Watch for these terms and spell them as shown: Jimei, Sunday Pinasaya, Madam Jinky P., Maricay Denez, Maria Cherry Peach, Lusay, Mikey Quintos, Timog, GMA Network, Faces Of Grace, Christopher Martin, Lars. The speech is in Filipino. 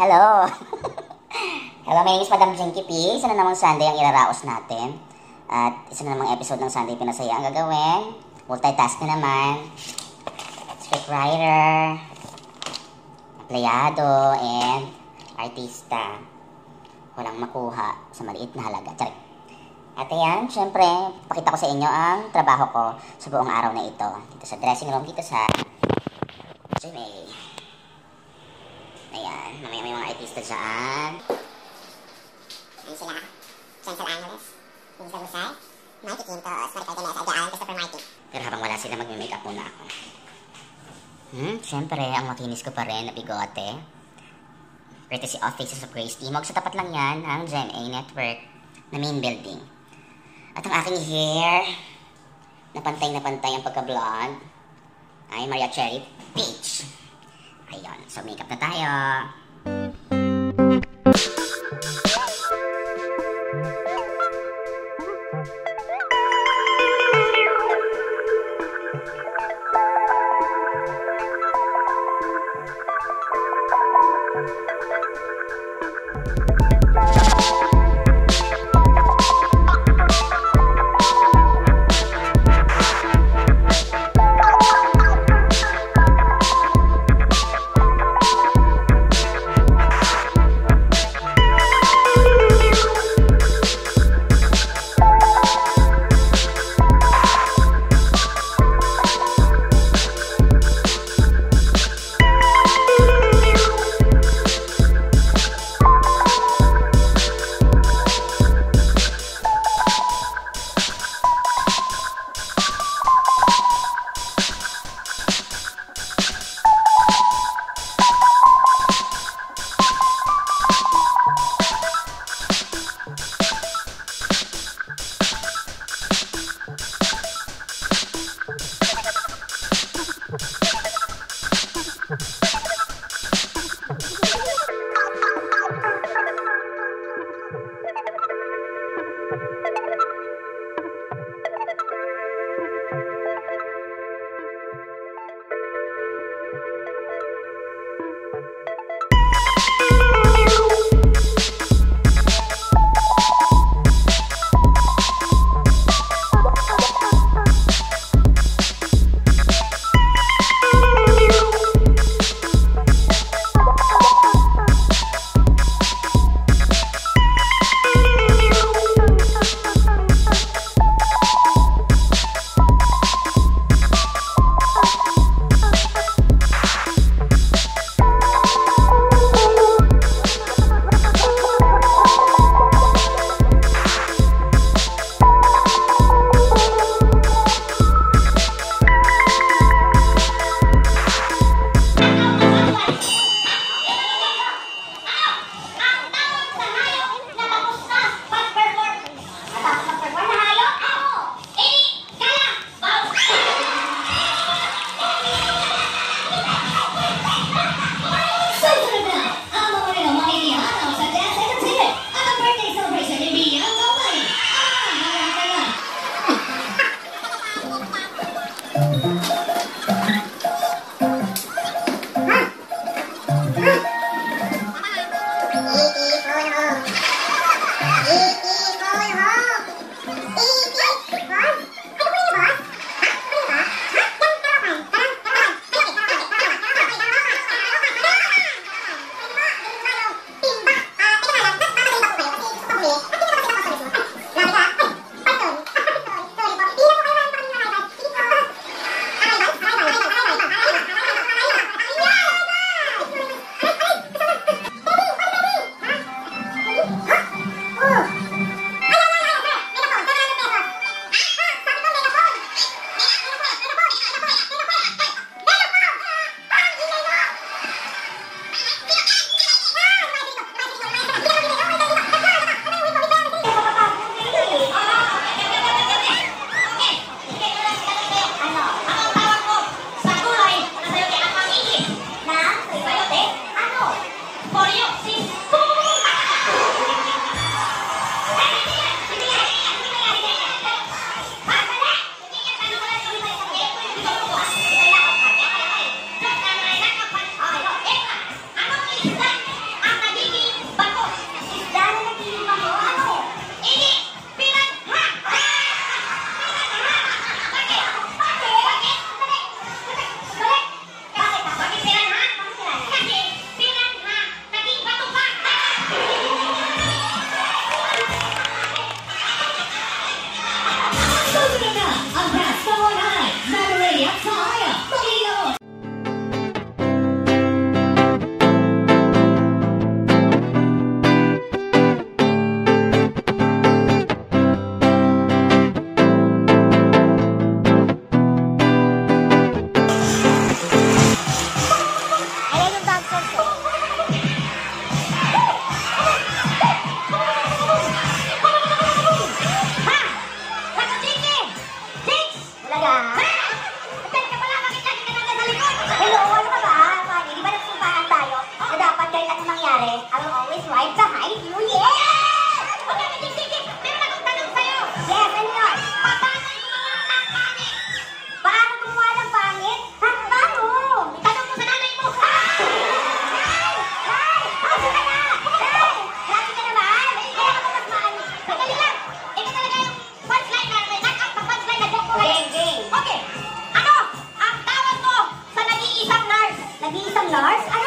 Hello! Hello, my name is Madam Jinky P. Isa na namang Sunday ang ilaraos natin. At isa na namang episode ng Sunday Pinasaya ang gagawin. Multitask na naman. Scriptwriter, empleyado, and artista. Walang makuha sa maliit na halaga. Charing. At ayan, syempre, pakita ko sa inyo ang trabaho ko sa buong araw na ito. Dito sa dressing room, dito sa Jimei. Ayan, mamaya may mga artista dyan. Ayan sila, Central Analyst, Mr. Lusay, Mikey Quintos, Maricay Denez, Alga Alan, Christopher Martin. Pero habang wala sila, mag-make-up muna ako. Syempre, ang makinis ko pa rin na bigote. Courtesy of Faces of Grace Timog. Sa tapat lang yan, ang GMA Network na main building. At ang aking hair, napantay ang pagka-blonde, ay Maria Cherry Peach. Ayun, so makeup na tayo. Lars,